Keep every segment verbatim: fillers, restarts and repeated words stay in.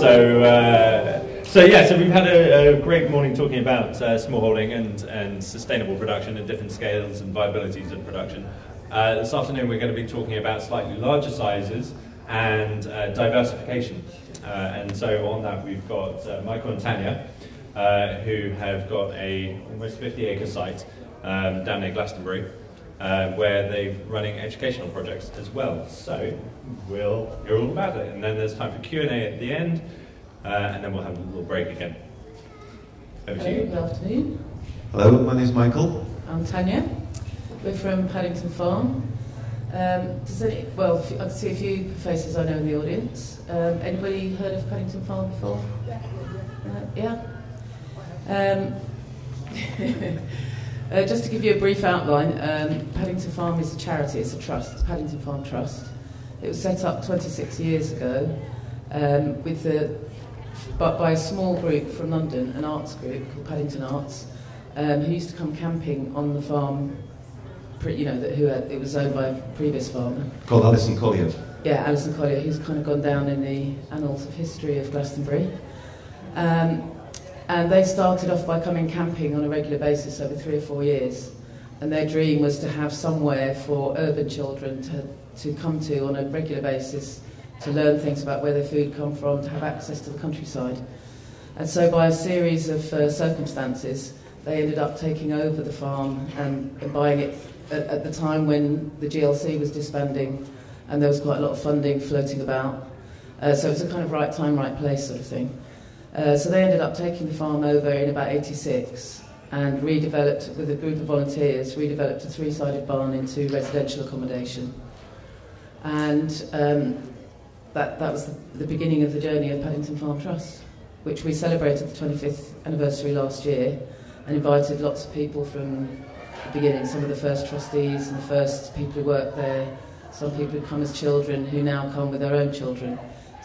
So, uh, so yeah, so we've had a, a great morning talking about uh, smallholding and, and sustainable production and different scales and viabilities of production. Uh, this afternoon we're going to be talking about slightly larger sizes and uh, diversification. Uh, and so on that we've got uh, Michael and Tanya, uh, who have got a almost fifty acre site um, down near Glastonbury, Uh, where they're running educational projects as well. So we'll hear all about it, and then there's time for Q and A at the end, uh, and then we'll have a little break again. Over to you. Good afternoon. Hello, my name's Michael. I'm Tanya. We're from Paddington Farm. Um, does any, well, I can see a few faces I know in the audience. Um, anybody heard of Paddington Farm before? Uh, yeah. Um, Uh, just to give you a brief outline, um, Paddington Farm is a charity, it's a trust, it's Paddington Farm Trust. It was set up twenty-six years ago um, with the, by, by a small group from London, an arts group called Paddington Arts, um, who used to come camping on the farm, you know, that, who had, it was owned by a previous farmer. Called Alison Collier. Yeah, Alison Collier, who's kind of gone down in the annals of history of Glastonbury. Um, And they started off by coming camping on a regular basis over three or four years. And their dream was to have somewhere for urban children to, to come to on a regular basis, to learn things about where their food come from, to have access to the countryside. And so by a series of uh, circumstances, they ended up taking over the farm and, and buying it at, at the time when the G L C was disbanding and there was quite a lot of funding floating about. Uh, so it was a kind of right time, right place sort of thing. Uh, so they ended up taking the farm over in about eighty-six and redeveloped, with a group of volunteers, redeveloped a three-sided barn into residential accommodation. And um, that, that was the, the beginning of the journey of Paddington Farm Trust, which we celebrated the twenty-fifth anniversary last year and invited lots of people from the beginning, some of the first trustees and the first people who worked there, some people who come as children who now come with their own children.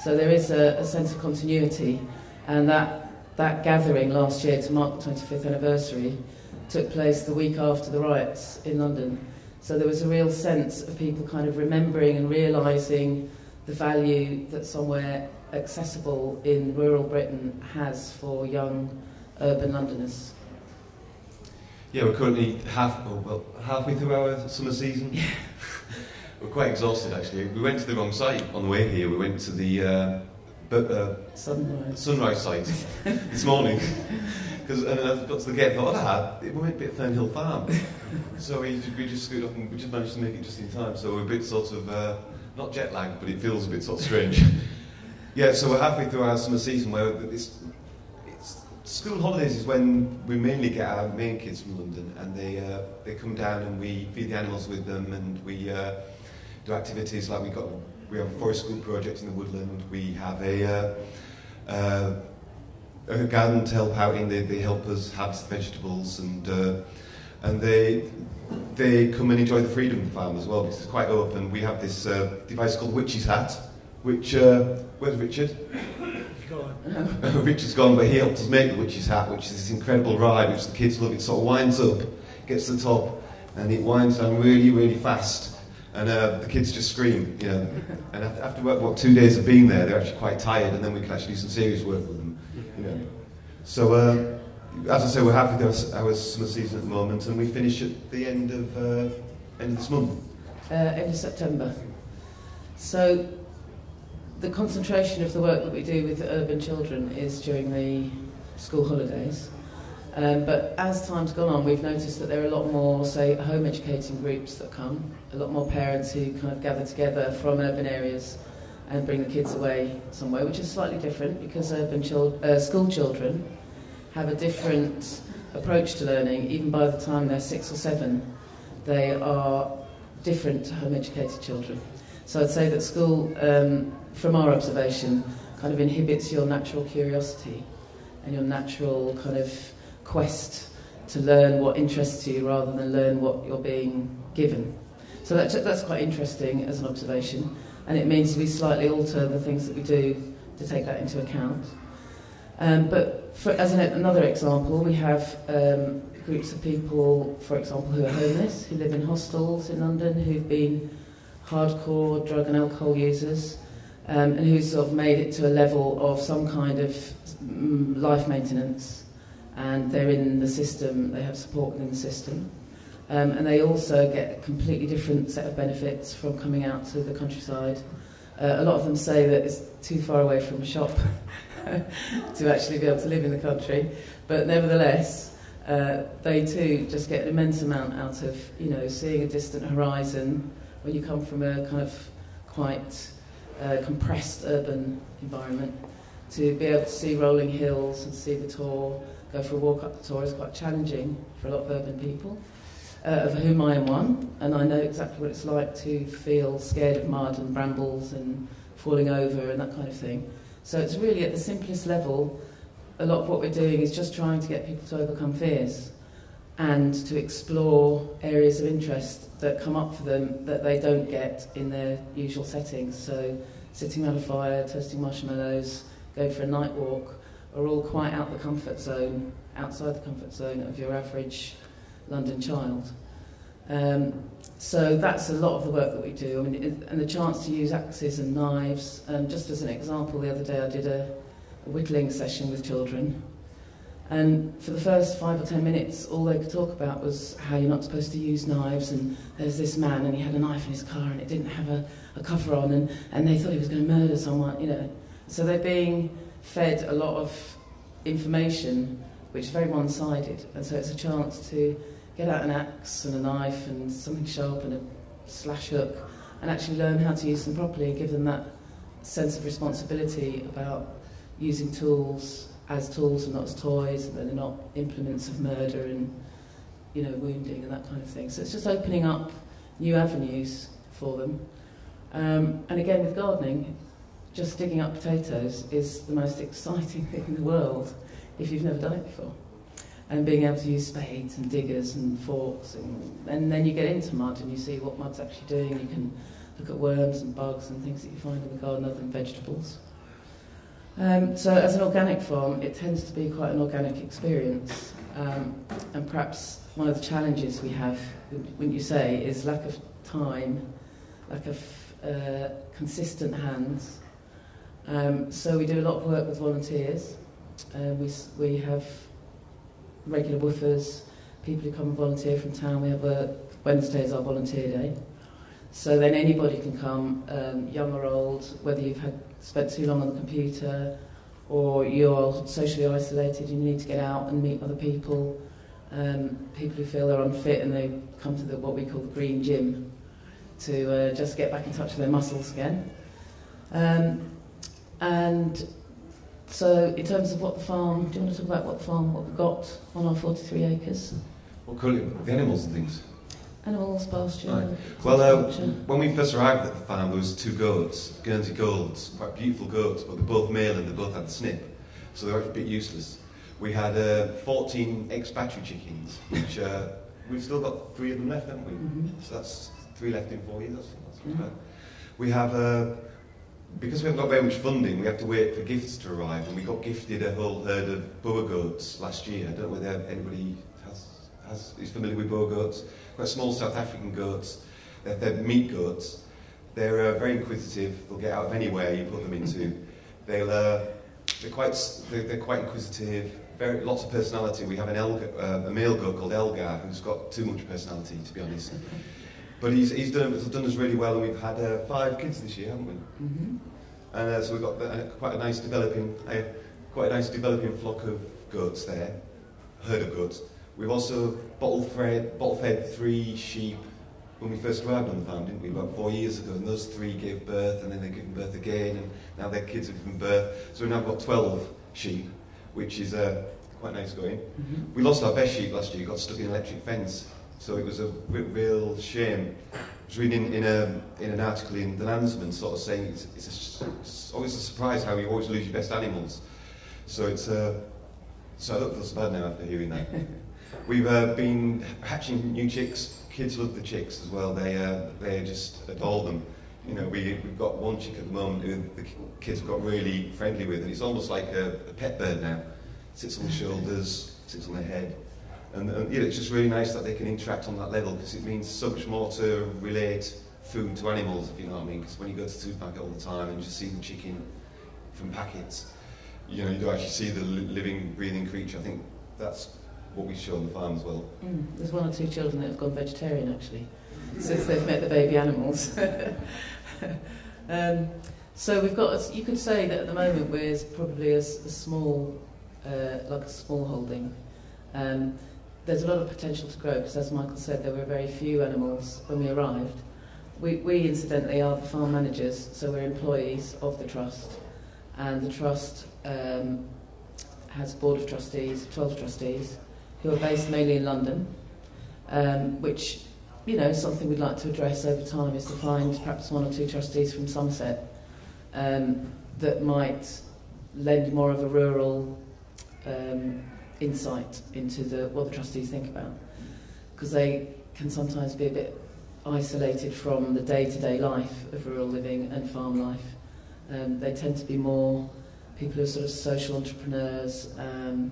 So there is a, a sense of continuity. And that, that gathering last year to mark the twenty-fifth anniversary took place the week after the riots in London. So there was a real sense of people kind of remembering and realising the value that somewhere accessible in rural Britain has for young urban Londoners. Yeah, we're currently half, oh, well, halfway through our summer season. Yeah. We're quite exhausted, actually. We went to the wrong site on the way here. We went to the... Uh, But uh, sunrise. sunrise site this morning, because and I got to the gate and thought, ah, it might be at Fernhill Farm. So we, we just screwed up and we just managed to make it just in time. So we're a bit sort of, uh, not jet lagged, but it feels a bit sort of strange. Yeah, so we're halfway through our summer season where it's, it's school holidays is when we mainly get our main kids from London, and they, uh, they come down and we feed the animals with them, and we uh, do activities like we got. We have a forest school project in the woodland. We have a, uh, uh, a garden to help out in. They, they help us harvest vegetables, and uh, and they they come and enjoy the freedom of the farm as well, because it's quite open. We have this uh, device called Witch's Hat, which uh, where's Richard? Gone. Richard's gone, but he helped us make the Witch's Hat, which is this incredible ride, which the kids love. It sort of winds up, gets to the top, and it winds down really, really fast. And uh, the kids just scream, you know. And after work, what, two days of being there, they're actually quite tired, and then we can actually do some serious work with them, you know. So, uh, as I say, we're happy with our summer season at the moment, and we finish at the end of uh, end of this month. Uh, end of September. So, the concentration of the work that we do with urban children is during the school holidays. Um, but as time's gone on, we've noticed that there are a lot more, say, home educating groups that come, a lot more parents who kind of gather together from urban areas and bring the kids away somewhere, which is slightly different because urban chil uh, school children have a different approach to learning. Even by the time they're six or seven, they are different to home educated children. So I'd say that school, um, from our observation, kind of inhibits your natural curiosity and your natural kind of quest to learn what interests you rather than learn what you're being given. So that's, that's quite interesting as an observation, and it means we slightly alter the things that we do to take that into account. Um, but for, as an, another example, we have um, groups of people, for example, who are homeless, who live in hostels in London, who've been hardcore drug and alcohol users, um, and who's sort of made it to a level of some kind of life maintenance, and they're in the system, they have support within the system. Um, and they also get a completely different set of benefits from coming out to the countryside. Uh, a lot of them say that it's too far away from a shop to actually be able to live in the country, but nevertheless, uh, they too just get an immense amount out of, you know, seeing a distant horizon when you come from a kind of quite uh, compressed urban environment. To be able to see rolling hills and see the Tor, go for a walk up the Tor is quite challenging for a lot of urban people. Uh, of whom I am one, and I know exactly what it's like to feel scared of mud and brambles and falling over and that kind of thing. So it's really, at the simplest level, a lot of what we're doing is just trying to get people to overcome fears and to explore areas of interest that come up for them that they don't get in their usual settings. So sitting around a fire, toasting marshmallows, going for a night walk are all quite out the comfort zone, outside the comfort zone of your average London child. Um, so that's a lot of the work that we do. I mean, it, and the chance to use axes and knives. Um, just as an example, the other day I did a, a whittling session with children, and for the first five or ten minutes, all they could talk about was how you're not supposed to use knives, and there's this man and he had a knife in his car and it didn't have a, a cover on, and, and they thought he was going to murder someone, you know. So they're being fed a lot of information which is very one-sided, and so it's a chance to get out an axe and a knife and something sharp and a slash hook and actually learn how to use them properly and give them that sense of responsibility about using tools as tools and not as toys, and that they're not implements of murder and, you know, wounding and that kind of thing. So it's just opening up new avenues for them. Um, and again, with gardening, just digging up potatoes is the most exciting thing in the world if you've never done it before. And being able to use spades and diggers and forks, and, and then you get into mud and you see what mud's actually doing. You can look at worms and bugs and things that you find in the garden other than vegetables. Um, so as an organic farm, it tends to be quite an organic experience. Um, and perhaps one of the challenges we have, wouldn't you say, is lack of time, lack of uh, consistent hands. Um, so we do a lot of work with volunteers. Uh, we, we have regular woofers, people who come and volunteer from town. We have a Wednesday is our volunteer day, so then anybody can come, um, young or old, whether you've had spent too long on the computer or you're socially isolated and you need to get out and meet other people, um, people who feel they're unfit, and they come to the, what we call the green gym, to uh, just get back in touch with their muscles again. Um, and So, in terms of what the farm, do you want to talk about what the farm, what we've got on our forty-three acres? Well, currently, the animals and things. Animals, pasture. Right. Well, uh, when we first arrived at the farm, there was two goats, Guernsey Golds, quite beautiful goats, but they're both male and they both had snip, so they were a bit useless. We had uh, fourteen ex-battery chickens, which uh, we've still got three of them left, haven't we? Mm-hmm. So that's three left in four years. That's, that's mm-hmm. bad. We have. Uh, Because we haven't got very much funding, we have to wait for gifts to arrive, and we got gifted a whole herd of boer goats last year. I don't know whether anybody has, has, is familiar with boer goats. Quite small South African goats. They're, they're meat goats. They're uh, very inquisitive. They'll get out of anywhere you put them into. They'll, uh, they're quite, they're, they're quite inquisitive. Very, lots of personality. We have an Elgar, uh, a male goat called Elgar, who's got too much personality, to be honest. But he's, he's, done, he's done us really well, and we've had uh, five kids this year, haven't we? Mm-hmm. And uh, so we've got the, uh, quite a nice developing, uh, quite a nice developing flock of goats there, herd of goats. We've also bottle fed, bottle fed three sheep when we first arrived on the farm, didn't we? About four years ago, and those three gave birth, and then they've given birth again, and now their kids have given birth. So we've now got twelve sheep, which is uh, quite nice going. Mm-hmm. We lost our best sheep last year; got stuck in an electric fence. So it was a real shame. I was reading in, in, a, in an article in The Landsman, sort of saying it's, it's, a, it's always a surprise how you always lose your best animals. So it's uh, so I don't feel so bad now after hearing that. We've uh, been hatching new chicks. Kids love the chicks as well. They uh, they just adore them. You know, we we've got one chick at the moment who the kids have got really friendly with, and it's almost like a, a pet bird now. Sits on the shoulders, sits on the head. And, and you know, it's just really nice that they can interact on that level, because it means so much more to relate food to animals, if you know what I mean, because when you go to the supermarket all the time and you just see the chicken from packets, you know, you don't actually see the living, breathing creature. I think that's what we show on the farm as well. Mm. There's one or two children that have gone vegetarian, actually, since they've met the baby animals. um, so we've got, you could say that at the moment we're probably a, a small, uh, like a small holding. Um, there's a lot of potential to grow, because as Michael said, there were very few animals when we arrived. We, we incidentally are the farm managers, so we're employees of the trust, and the trust um, has a board of trustees, twelve trustees, who are based mainly in London, um, which, you know, something we'd like to address over time is to find perhaps one or two trustees from Somerset um, that might lend more of a rural um, insight into the, what the trustees think about, because they can sometimes be a bit isolated from the day-to-day life of rural living and farm life. Um, they tend to be more people who are sort of social entrepreneurs. Um,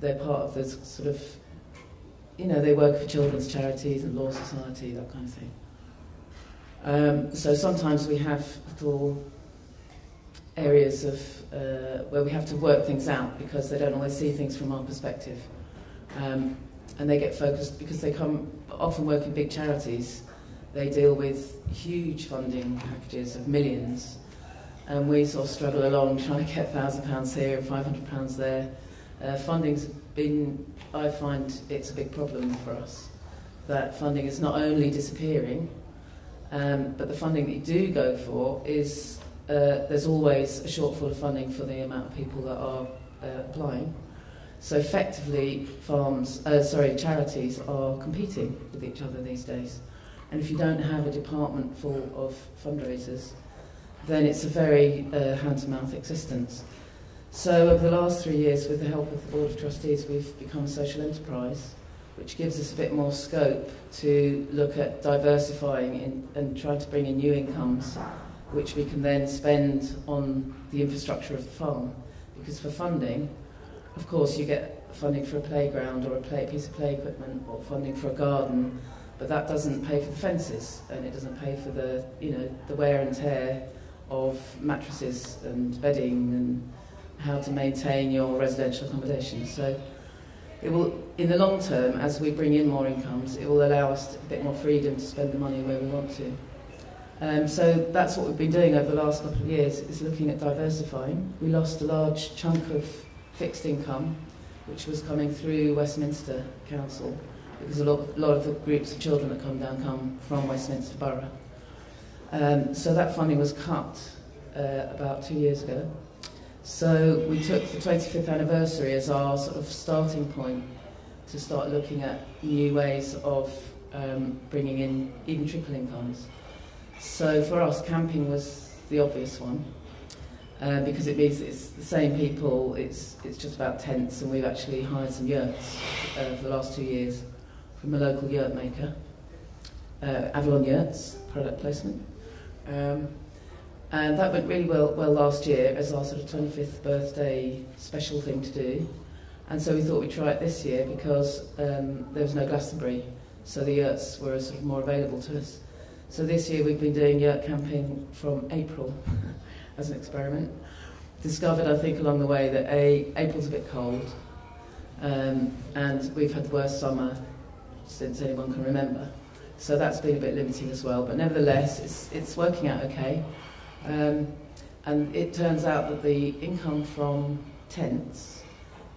they're part of this sort of, you know, they work for children's charities and law society, that kind of thing. Um, so sometimes we have little areas of uh, where we have to work things out because they don't always see things from our perspective. Um, and they get focused because they come often work in big charities. They deal with huge funding packages of millions, and we sort of struggle along trying to get a thousand pounds here and five hundred pounds there. Uh, funding's been, I find it's a big problem for us, that funding is not only disappearing, um, but the funding that you do go for is, uh, there's always a shortfall of funding for the amount of people that are uh, applying. So effectively, farms, uh, sorry, charities are competing with each other these days. And if you don't have a department full of fundraisers, then it's a very uh, hand-to-mouth existence. So over the last three years, with the help of the Board of Trustees, we've become a social enterprise, which gives us a bit more scope to look at diversifying in, and trying to bring in new incomes, which we can then spend on the infrastructure of the farm. Because for funding, of course, you get funding for a playground or a play, piece of play equipment, or funding for a garden, but that doesn't pay for the fences, and it doesn't pay for the, you know, the wear and tear of mattresses and bedding and how to maintain your residential accommodation. So it will, in the long term, as we bring in more incomes, it will allow us a bit more freedom to spend the money where we want to. Um, so that's what we've been doing over the last couple of years, is looking at diversifying. We lost a large chunk of fixed income, which was coming through Westminster Council, because a lot, a lot of the groups of children that come down come from Westminster Borough. Um, so that funding was cut uh, about two years ago. So we took the twenty-fifth anniversary as our sort of starting point to start looking at new ways of um, bringing in even triple incomes. So for us, camping was the obvious one, uh, because it means it's the same people, it's, it's just about tents, and we've actually hired some yurts uh, for the last two years. From a local yurt maker, uh, Avalon Yurts, product placement. Um, and that went really well, well last year as our sort of twenty-fifth birthday special thing to do. And so we thought we'd try it this year because um, there was no Glastonbury, so the yurts were sort of more available to us. So this year we've been doing yurt camping from April as an experiment. Discovered, I think, along the way that A, April's a bit cold, um, and we've had the worst summer since anyone can remember. So that's been a bit limiting as well, but nevertheless, it's, it's working out okay. Um, and it turns out that the income from tents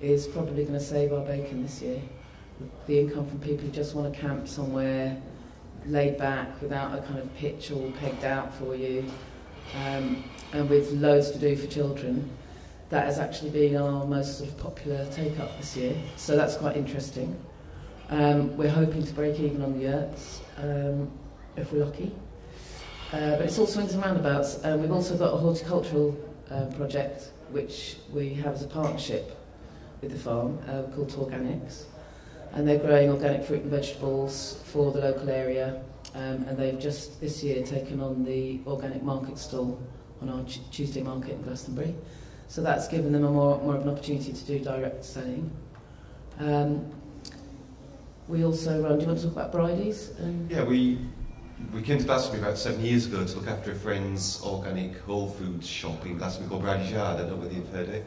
is probably going to save our bacon this year. The income from people who just want to camp somewhere laid back without a kind of pitch all pegged out for you, um, and with loads to do for children, that has actually been our most sort of popular take-up this year. So that's quite interesting. Um, we're hoping to break even on the yurts, um, if we're lucky. Uh, but it's all swings and roundabouts. Um, we've also got a horticultural uh, project, which we have as a partnership with the farm, uh, called Torganics. And they're growing organic fruit and vegetables for the local area. Um, and they've just this year taken on the organic market stall on our Tuesday market in Glastonbury. So that's given them a more, more of an opportunity to do direct selling. Um, We also run, do you want to talk about Bridie's? Um, yeah, we we came to Glastonbury about seven years ago to look after a friend's organic whole food shop in Glastonbury called Bridie's Yard. I don't know whether you've heard it.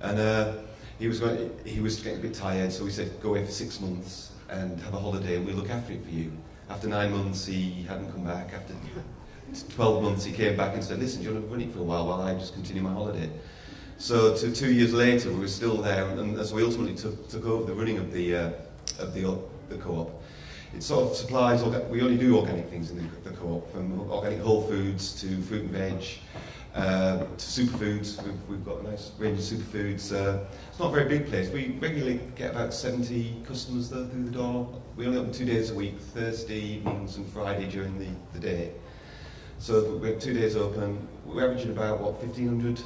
And uh, he was going, he was getting a bit tired, so we said, go away for six months and have a holiday and we'll look after it for you. After nine months, he hadn't come back. After twelve months, he came back and said, listen, do you want to run it for a while while I just continue my holiday? So two, two years later, we were still there, and as so we ultimately took, took over the running of the, uh, of the, the co-op. It sort of supplies, we only do organic things in the, the co-op, from organic whole foods to fruit and veg, uh, to superfoods. We've, we've got a nice range of superfoods. Uh, it's not a very big place. We regularly get about seventy customers though, through the door. We only open two days a week, Thursday evenings and Friday during the, the day. So we're two days open. We're averaging about, what, fifteen hundred?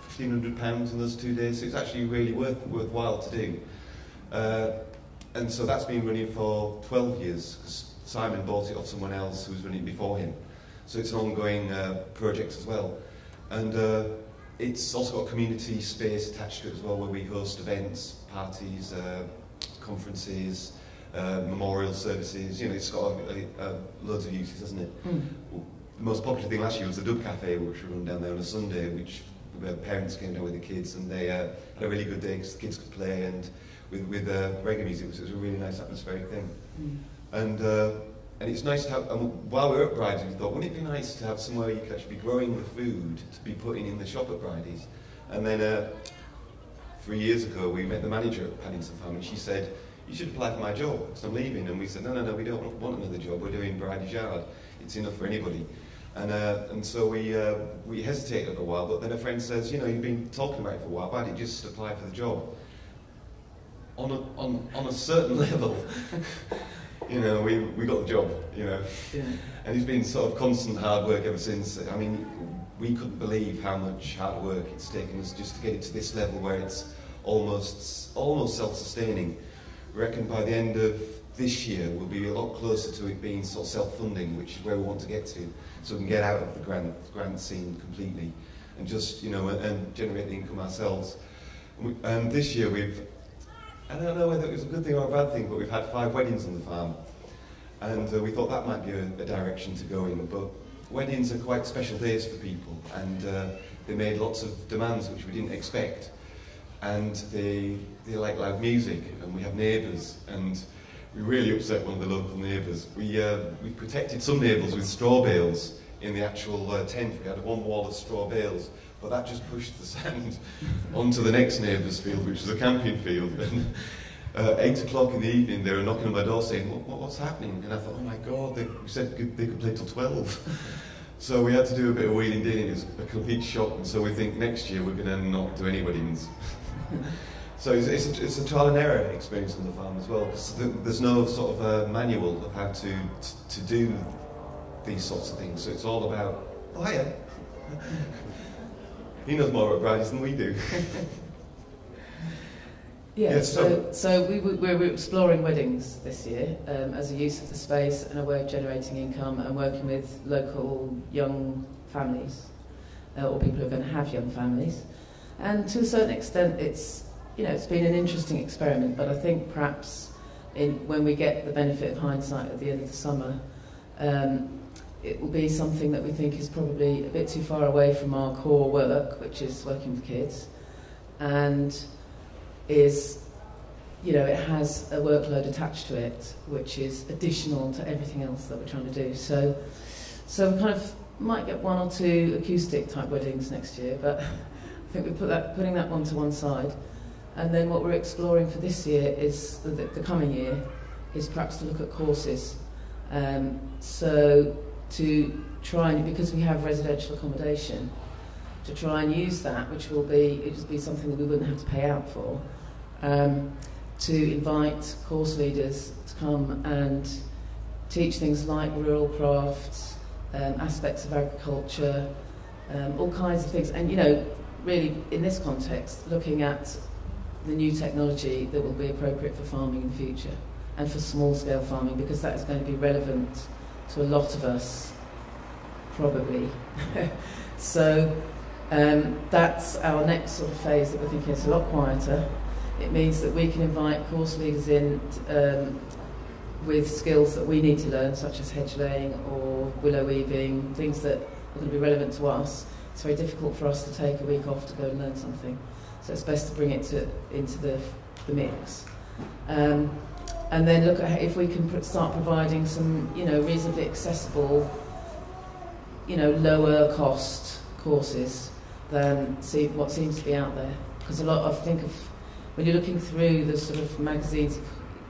fifteen hundred pounds in those two days, so it's actually really worth, worthwhile to do. Uh, and so that's been running for twelve years, because Simon bought it off someone else who was running it before him. So it's an ongoing uh, project as well. And uh, it's also got a community space attached to it as well, where we host events, parties, uh, conferences, uh, memorial services. You know, it's got a, a, a loads of uses, hasn't it? Mm. The most popular thing last year was the Dub Cafe, which we run down there on a Sunday, which where parents came down with the kids, and they uh, had a really good day because the kids could play, and with, with uh, reggae music, so it was a really nice atmospheric thing. Mm. And uh, and it's nice to have, um, while we were at Bridie's, we thought, wouldn't it be nice to have somewhere you could actually be growing the food to be putting in the shop at Bridie's? And then uh, three years ago, we met the manager at Paddington Farm, and she said, you should apply for my job, because I'm leaving. And we said, no, no, no, we don't want another job, we're doing Bridie's Yard, it's enough for anybody. And, uh, and so we, uh, we hesitated a while, but then a friend says, you know, you've been talking about it for a while, why don't you just apply for the job? On a, on, on a certain level, you know, we, we got the job, you know. Yeah. And it's been sort of constant hard work ever since. I mean, we couldn't believe how much hard work it's taken us just to get it to this level where it's almost, almost self-sustaining. We reckon by the end of this year we'll be a lot closer to it being sort of self-funding, which is where we want to get to, so we can get out of the grant, grant scene completely and just, you know, and, and generate the income ourselves. And we, um, this year we've, I don't know whether it was a good thing or a bad thing, but we've had five weddings on the farm, and uh, we thought that might be a, a direction to go in, but weddings are quite special days for people, and uh, they made lots of demands which we didn't expect, and they, they like loud music, and we have neighbours, and we really upset one of the local neighbours. We, uh, we protected some neighbours with straw bales in the actual uh, tent. We had one wall of straw bales, but that just pushed the sand onto the next neighbour's field, which was a camping field. And uh, eight o'clock in the evening, they were knocking on my door saying, what, what, what's happening? And I thought, oh my God, they said they could play till twelve. So we had to do a bit of wheeling dealing. It was a complete shock, and so we think next year we're going to not do any weddings. So it's, it's, a, it's a trial and error experience on the farm as well, because there's no sort of a manual of how to, to do these sorts of things. So it's all about, oh hiya, he knows more about Bridie's than we do. Yeah, yeah, so, so, so we, we were exploring weddings this year um, as a use of the space and a way of generating income and working with local young families, uh, or people who are going to have young families. And to a certain extent it's, you know, it's been an interesting experiment, but I think perhaps in, when we get the benefit of hindsight at the end of the summer, um, it will be something that we think is probably a bit too far away from our core work, which is working with kids, and is, you know, it has a workload attached to it, which is additional to everything else that we're trying to do. So, so we kind of might get one or two acoustic type weddings next year, but I think we're put that, putting that one to one side. And then what we're exploring for this year is, the, the coming year, is perhaps to look at courses. Um, so to try and, because we have residential accommodation, to try and use that, which will be, it would be something that we wouldn't have to pay out for, um, to invite course leaders to come and teach things like rural crafts, um, aspects of agriculture, um, all kinds of things. And, you know, really in this context, looking at the new technology that will be appropriate for farming in the future and for small-scale farming, because that is going to be relevant to a lot of us, probably. So um, that's our next sort of phase that we're thinking. It's a lot quieter. It means that we can invite course leaders in, um, with skills that we need to learn, such as hedge laying or willow weaving, things that are going to be relevant to us. It's very difficult for us to take a week off to go and learn something. So it's best to bring it to, into the, the mix. Um, and then look at if we can pr start providing some, you know, reasonably accessible, you know, lower cost courses than see what seems to be out there. Because a lot of, think of, when you're looking through the sort of magazines,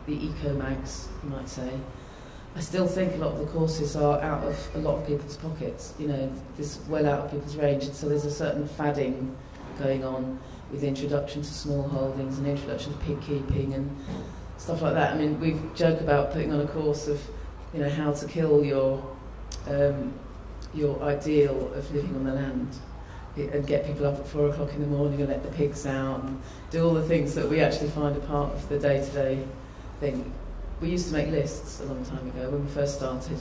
the eco-mags, you might say, I still think a lot of the courses are out of a lot of people's pockets, you know, this well out of people's range, and so there's a certain fadding going on with introduction to small holdings and introduction to pig keeping and stuff like that. I mean, we joke about putting on a course of, you know, how to kill your, um, your ideal of living on the land, and get people up at four o'clock in the morning and let the pigs out and do all the things that we actually find a part of the day-to-day thing. We used to make lists a long time ago when we first started,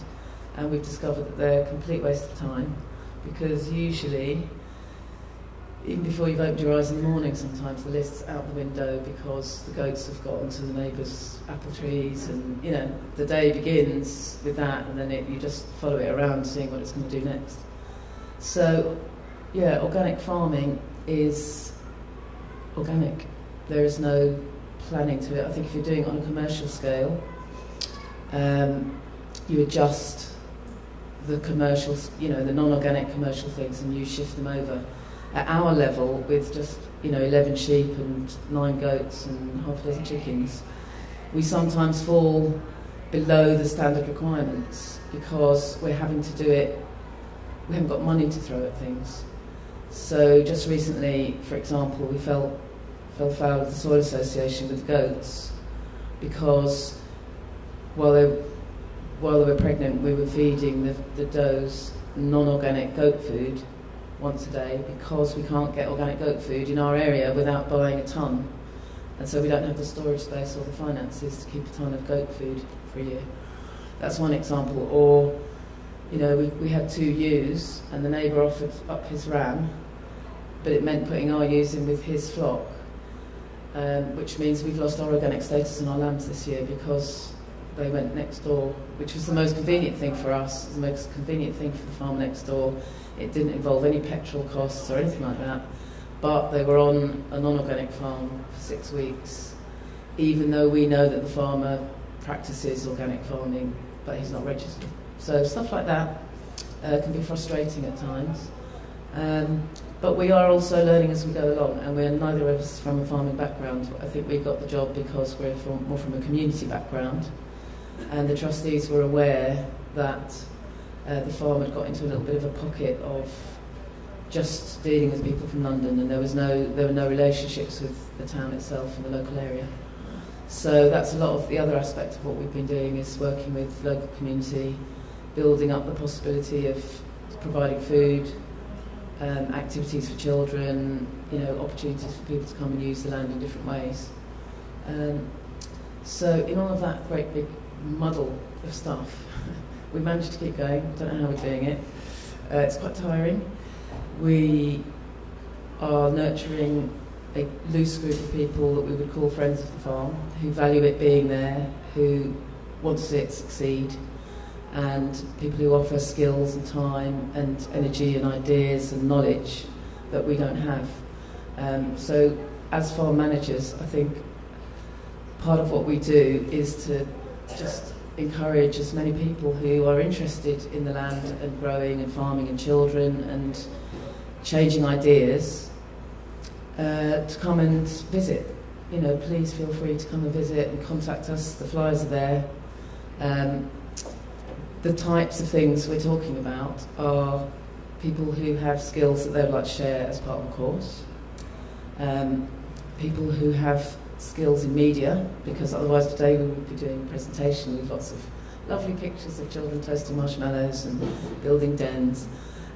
and we've discovered that they're a complete waste of time, because usually, even before you've opened your eyes in the morning, sometimes the list's out the window because the goats have gotten to the neighbours' apple trees, and you know, the day begins with that, and then it, you just follow it around seeing what it's going to do next. So yeah, organic farming is organic. There is no planning to it. I think if you're doing it on a commercial scale, um, you adjust the commercial, you know, the non-organic commercial things, and you shift them over. At our level, with just, you know, eleven sheep and nine goats and half a dozen chickens, we sometimes fall below the standard requirements because we're having to do it. We haven't got money to throw at things. So just recently, for example, we felt. fell foul of the Soil Association with goats, because while they, while they were pregnant, we were feeding the, the does non-organic goat food once a day, because we can't get organic goat food in our area without buying a tonne. And so we don't have the storage space or the finances to keep a tonne of goat food for a year. That's one example. Or, you know, we, we had two ewes, and the neighbour offered up his ram, but it meant putting our ewes in with his flock. Um, which means we've lost our organic status in our lambs this year because they went next door, which was the most convenient thing for us, the most convenient thing for the farm next door. It didn't involve any petrol costs or anything like that, but they were on a non-organic farm for six weeks, even though we know that the farmer practices organic farming, but he's not registered. So stuff like that uh, can be frustrating at times. Um, But we are also learning as we go along, and we're neither of us from a farming background. I think we got the job because we're from, more from a community background, and the trustees were aware that uh, the farm had got into a little bit of a pocket of just dealing with people from London, and there was no, there were no relationships with the town itself and the local area. So that's a lot of the other aspect of what we've been doing, is working with the local community, building up the possibility of providing food, Um, activities for children, you know, opportunities for people to come and use the land in different ways. Um, so in all of that great big muddle of stuff, we managed to keep going. Don't know how we're doing it. Uh, it's quite tiring. We are nurturing a loose group of people that we would call friends of the farm, who value it being there, who want to see it succeed, and people who offer skills and time and energy and ideas and knowledge that we don't have. Um, so as farm managers, I think part of what we do is to just encourage as many people who are interested in the land and growing and farming and children and changing ideas uh, to come and visit. You know, please feel free to come and visit and contact us. The flyers are there. Um, The types of things we're talking about are people who have skills that they would like to share as part of a course, um, people who have skills in media, because otherwise today we would be doing a presentation with lots of lovely pictures of children toasting marshmallows and building dens,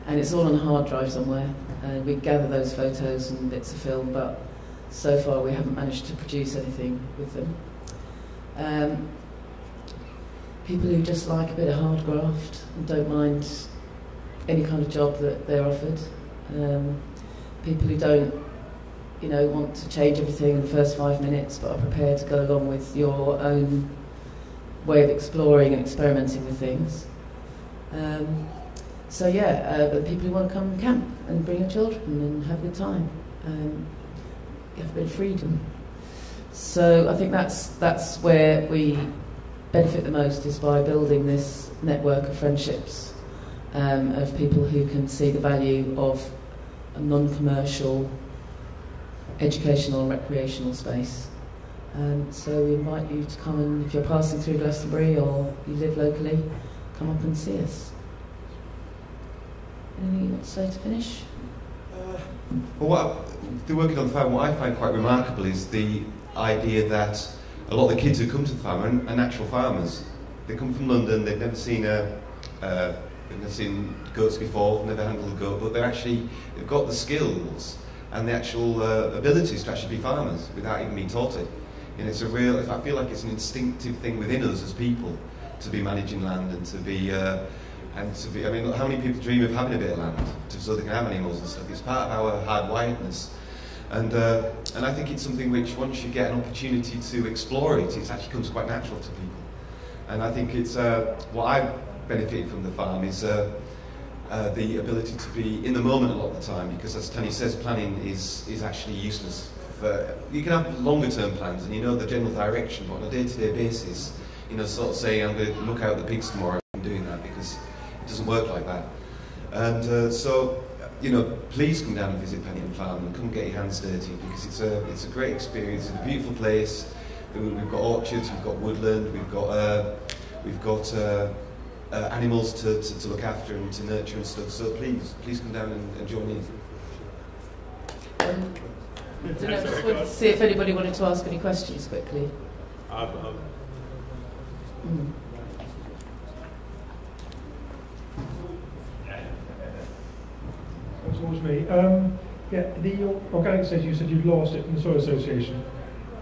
and it's all on a hard drive somewhere, and we gather those photos and bits of film, but so far we haven't managed to produce anything with them. Um, People who just like a bit of hard graft and don't mind any kind of job that they're offered. Um, people who don't, you know, want to change everything in the first five minutes, but are prepared to go along with your own way of exploring and experimenting with things. Um, so yeah, uh, but people who want to come and camp and bring their children and have a good time, um, have a bit of freedom. So I think that's that's where we benefit the most, is by building this network of friendships, um, of people who can see the value of a non-commercial educational and recreational space. Um, so we invite you to come, and if you're passing through Glastonbury or you live locally, come up and see us. Anything you want to say to finish? Uh, well, what, the working on the farm, what I find quite remarkable is the idea that a lot of the kids who come to the farm are, are natural farmers. They come from London, they've never seen a, uh, they've never seen goats before, never handled a goat, but they're actually, they've got the skills and the actual uh, abilities to actually be farmers without even being taught it. And it's a real, I feel like it's an instinctive thing within us as people to be managing land and to be, uh, and to be, I mean, how many people dream of having a bit of land to, so they can have animals and stuff? It's part of our hardwiredness. And, uh, and I think it's something which, once you get an opportunity to explore it, it actually comes quite natural to people. And I think it's, uh, what I've benefited from the farm is uh, uh, the ability to be in the moment a lot of the time, because as Tanya says, planning is, is actually useless. Uh, you can have longer term plans and you know the general direction, but on a day-to-day basis, you know, sort of saying I'm going to look out the pigs tomorrow, I'm doing that, because it doesn't work like that. And uh, so, you know, please come down and visit Paddington Farm and come get your hands dirty, because it's a, it's a great experience. It's a beautiful place. We've got orchards, we've got woodland, we've got, uh, we've got uh, uh, animals to, to, to look after and to nurture and stuff, so please, please come down and, and join in. Um, I just wanted to see if anybody wanted to ask any questions quickly. Um, um. Mm. That was me. Um, yeah, the organic stage, you said you'd lost it from the Soil Association.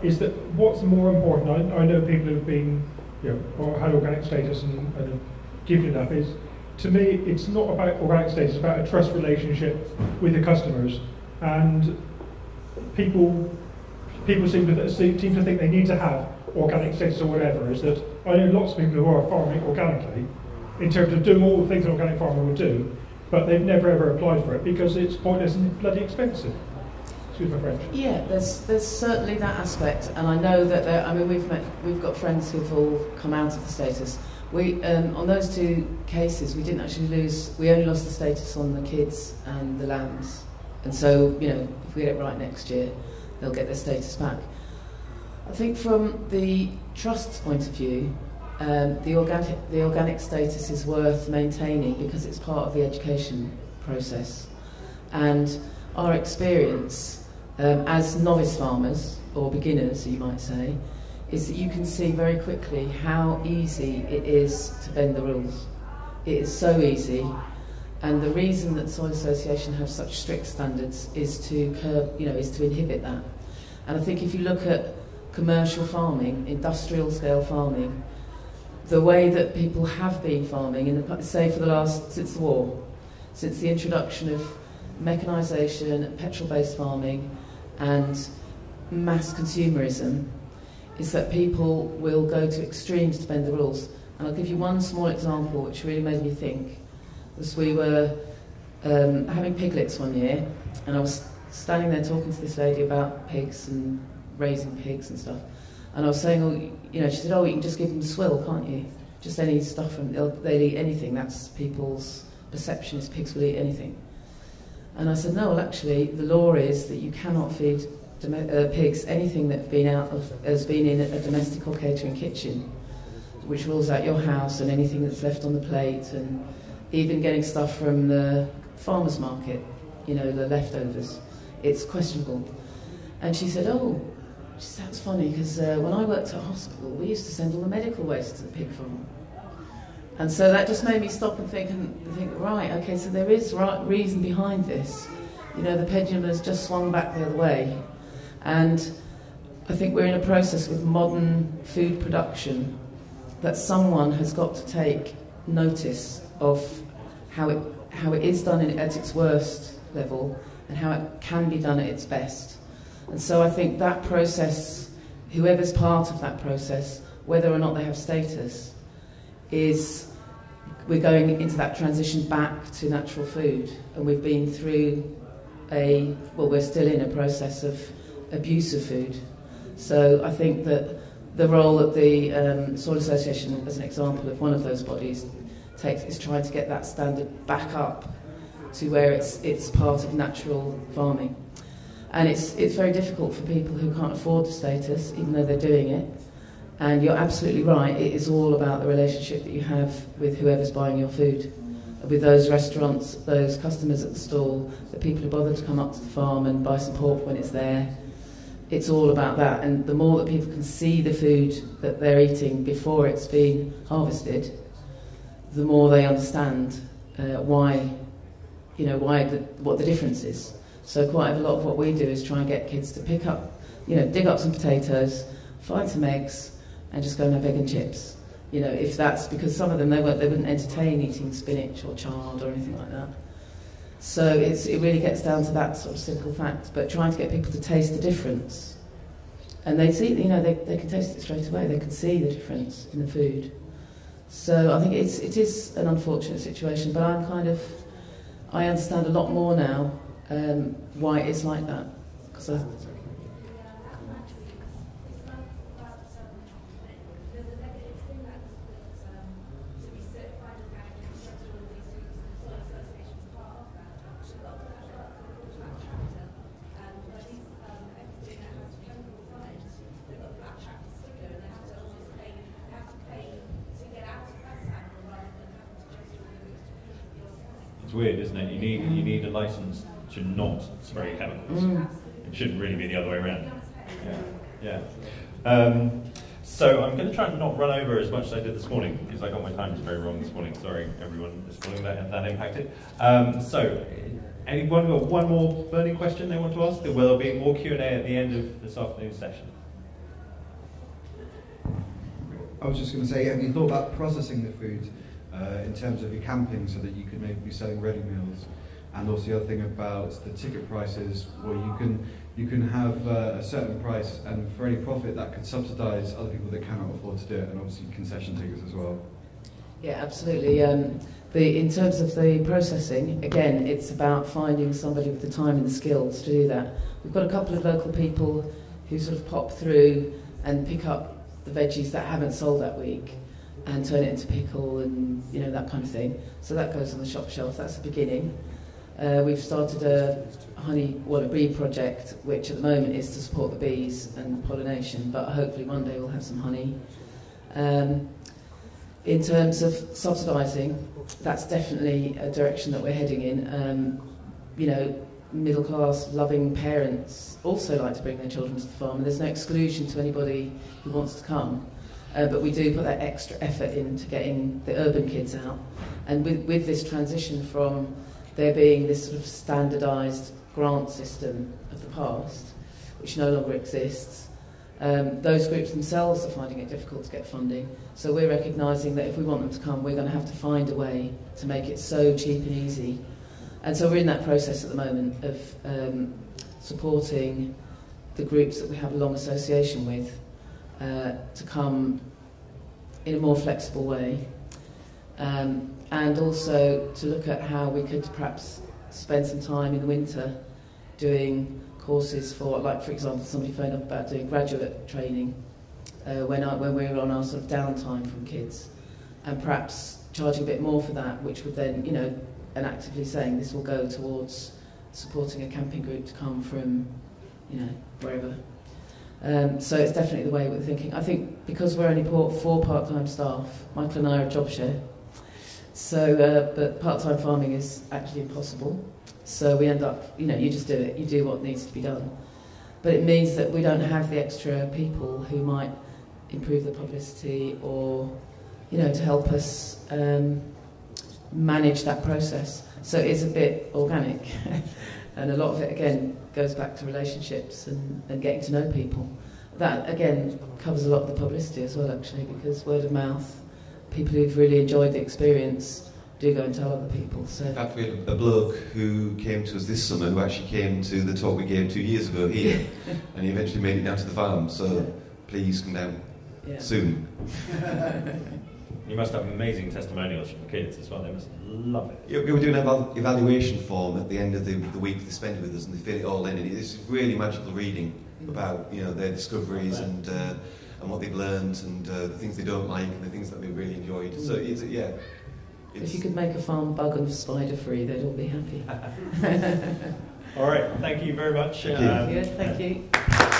Is that what's more important? I, I know people who've been, you know, or had organic status and, and given it up. Is to me, it's not about organic status. It's about a trust relationship with the customers. And People, people seem to, seem to think they need to have organic status or whatever. Is that I know lots of people who are farming organically, in terms of doing all the things an organic farmer will do, but they've never ever applied for it because it's pointless and bloody expensive. Excuse my French. Yeah, there's there's certainly that aspect, and I know that there, I mean we've met, we've got friends who've all come out of the status. We um, on those two cases we didn't actually lose. We only lost the status on the kids and the lambs. And so, you know, if we get it right next year, they'll get their status back. I think from the trust's point of view, um, the, organic, the organic status is worth maintaining because it's part of the education process. And our experience um, as novice farmers, or beginners, you might say, is that you can see very quickly how easy it is to bend the rules. It is so easy. And the reason that Soil Association have such strict standards is to curb, you know, is to inhibit that. And I think if you look at commercial farming, industrial scale farming, the way that people have been farming, in the, say for the last, since the war, since the introduction of mechanisation, petrol-based farming, and mass consumerism, is that people will go to extremes to bend the rules. And I'll give you one small example which really made me think. Was we were um, having piglets one year, and I was standing there talking to this lady about pigs and raising pigs and stuff, and I was saying, oh, you know, she said, oh, you can just give them a swill, can't you? Just any stuff, and they'll, they'll eat anything. That's people's perception, is pigs will eat anything. And I said, no, well, actually, the law is that you cannot feed uh, pigs anything that been out of, has been in a domestic or catering kitchen, which rules out your house and anything that's left on the plate, and even getting stuff from the farmer's market, you know, the leftovers, it's questionable. And she said, oh, she said, that's funny, because uh, when I worked at a hospital, we used to send all the medical waste to the pig farm. And so that just made me stop and think, and think right, okay, so there is right reason behind this. You know, the pendulum has just swung back the other way. And I think we're in a process with modern food production that someone has got to take notice of how it, how it is done at its worst level and how it can be done at its best. And so I think that process, whoever's part of that process, whether or not they have status, is we're going into that transition back to natural food. And we've been through a, well, we're still in a process of abuse of food. So I think that the role that the um, Soil Association, as an example of one of those bodies, takes is trying to get that standard back up to where it's, it's part of natural farming. And it's, it's very difficult for people who can't afford the status, even though they're doing it. And you're absolutely right, it is all about the relationship that you have with whoever's buying your food, with those restaurants, those customers at the stall, the people who bother to come up to the farm and buy some pork when it's there. It's all about that. And the more that people can see the food that they're eating before it's been harvested, the more they understand uh, why, you know, why the, what the difference is. So quite a lot of what we do is try and get kids to pick up, you know, dig up some potatoes, find some eggs, and just go and have egg and chips. You know, if that's, because some of them, they, weren't, they wouldn't entertain eating spinach or chard or anything like that. So it's, it really gets down to that sort of simple fact, but trying to get people to taste the difference. And they see, you know, they, they can taste it straight away. They can see the difference in the food. So I think it's, it is an unfortunate situation, but I'm kind of, I understand a lot more now um, why it's like that. 'Cause I, It's weird, isn't it? You need you need a license to not spray chemicals. Mm. It shouldn't really be the other way around. Yeah, yeah. Um, so I'm going to try and not run over as much as I did this morning, because I got my times very wrong this morning. Sorry, everyone, this morning that that impacted. Um, so, anyone got one more burning question they want to ask? Will there be more Q and A at the end of this afternoon's session? I was just going to say, have you thought about processing the food? Uh, in terms of your camping, so that you could maybe be selling ready meals, and also the other thing about the ticket prices, where you can you can have uh, a certain price, and for any profit that could subsidise other people that cannot afford to do it, and obviously concession tickets as well. Yeah, absolutely. Um, the in terms of the processing, again, it's about finding somebody with the time and the skills to do that. We've got a couple of local people who sort of pop through and pick up the veggies that haven't sold that week, and turn it into pickle and, you know, that kind of thing. So that goes on the shop shelf. That's the beginning. Uh, we've started a honey, well, a bee project, which at the moment is to support the bees and pollination, but hopefully one day we'll have some honey. Um, in terms of subsidising, that's definitely a direction that we're heading in. Um, you know, middle-class, loving parents also like to bring their children to the farm, and there's no exclusion to anybody who wants to come. Uh, but we do put that extra effort into getting the urban kids out. And with, with this transition from there being this sort of standardised grant system of the past, which no longer exists, um, those groups themselves are finding it difficult to get funding. So we're recognising that if we want them to come, we're going to have to find a way to make it so cheap and easy. And so we're in that process at the moment of um, supporting the groups that we have a long association with, Uh, to come in a more flexible way, um, and also to look at how we could perhaps spend some time in the winter doing courses for, like, for example, somebody phoned up about doing graduate training uh, when, I, when we were on our sort of downtime from kids, and perhaps charging a bit more for that, which would then, you know, and actively saying this will go towards supporting a camping group to come from, you know, wherever. Um, so it's definitely the way we're thinking. I think because we're only four part-time staff, Michael and I are a job share, so, uh, but part-time farming is actually impossible. So we end up, you know, you just do it, you do what needs to be done. But it means that we don't have the extra people who might improve the publicity or, you know, to help us um, manage that process. So it is a bit organic. And a lot of it, again, goes back to relationships and, and getting to know people. That, again, covers a lot of the publicity as well, actually, because word of mouth, people who've really enjoyed the experience do go and tell other people. So. In fact, we had a bloke who came to us this summer who actually came to the talk we gave two years ago here, and he eventually made it down to the farm, so yeah. Please come down. yeah. Soon. You must have amazing testimonials from the kids as well, they must love it. You're, you're doing an evalu evaluation form at the end of the, the week they spend with us, and they fill it all in, and it's really magical reading about, you know, their discoveries and uh, and what they've learned, and uh, the things they don't like and the things that they really enjoyed. So it's, yeah. It's... If you could make a farm bug and spider free, they'd all be happy. All right, thank you very much. Thank you. Um, yeah, thank you.